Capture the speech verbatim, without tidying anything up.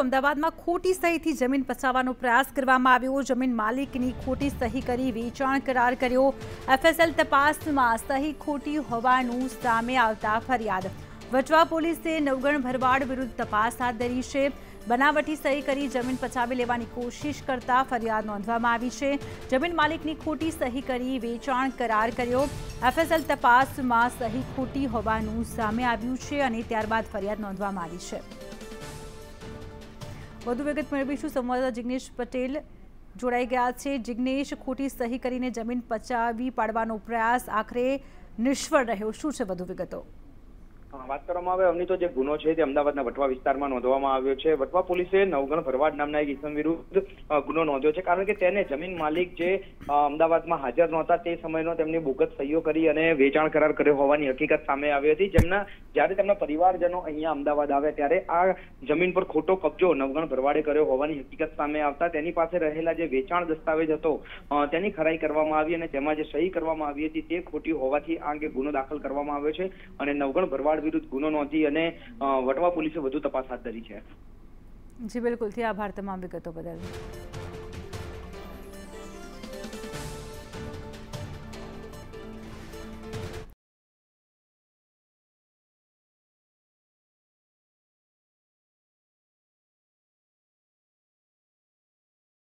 अमदावाद में खोटी सही थी जमीन पचावવાનો प्रयास करवामां આવ્યો। जमीन मालिकनी खोटी सही करी वेचाण करार कर्यो। एफएसएल तपास में सही खोटी होवानुं सामे आवता फरियाद। वटवा पोलीसे नवघण भरवाड विरुद्ध तपास हाथ धरी है। बनावटी सही करी जमीन पचावी लेवानी कोशिश करता फरियाद नोंधवामां आवी है। जमीन मालिकनी खोटी सही करी वेचाण करार कर्यो। एफएसएल तपास में सही खोटी होवानुं सामे आव्युं छे अने त्यारबाद फरियाद नोंधवामां आवी है। વધુ વિગત મેળવીશું સંવાદદાતા જિગ્નેશ પટેલ જોડાઈ ગયા છે। જિગ્નેશ, ખોટી સહી કરીને જમીન પચાવી પાડવાનો પ્રયાસ આખરે નિષ્ફળ રહ્યો, શું છે વધુ વિગતો? વાત કરવામાં આવે અમની તો જે ગુનો છે તે અમદાવાદના વટવા વિસ્તારમાં નોંધવામાં આવ્યો છે। વટવા પોલીસે નવઘણ ભરવાડ નામના એક ઇસમ વિરુદ્ધ ગુનો નોંધ્યો છે, કારણ કે તેને જમીન માલિક જે અમદાવાદમાં હાજર નહોતા તે સમયનો તેમની બોગસ સહીઓ કરી અને વેચાણ કરાર કર્યો હોવાની હકીકત સામે આવી હતી। જેમના જ્યારે તેમના પરિવારજનો અહીંયા અમદાવાદ આવ્યા ત્યારે આ જમીન પર ખોટો કબજો નવઘણ ભરવાડે કર્યો હોવાની હકીકત સામે આવતા તેની પાસે રહેલા જે વેચાણ દસ્તાવેજ હતો તેની ખરાઈ કરવામાં આવી અને તેમાં જે સહી કરવામાં આવી હતી તે ખોટી હોવાથી આ અંગે ગુનો દાખલ કરવામાં આવ્યો છે અને નવઘણ ભરવાડ विरुद्ध गुनो नोंधी अने वटवा पुलिसे वधु तपास हाथ धरी है। जी बिल्कुल थी, आभार तमाम विगतों बदल।